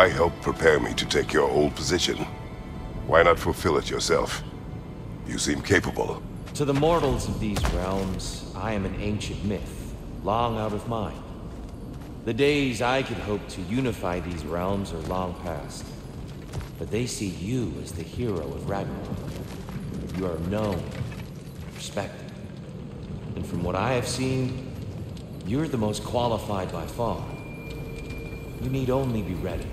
I helped prepare me to take your old position. Why not fulfill it yourself? You seem capable. To the mortals of these realms, I am an ancient myth, long out of mind. The days I could hope to unify these realms are long past. But they see you as the hero of Ragnarok. You are known, respected. And from what I have seen, you're the most qualified by far. You need only be ready.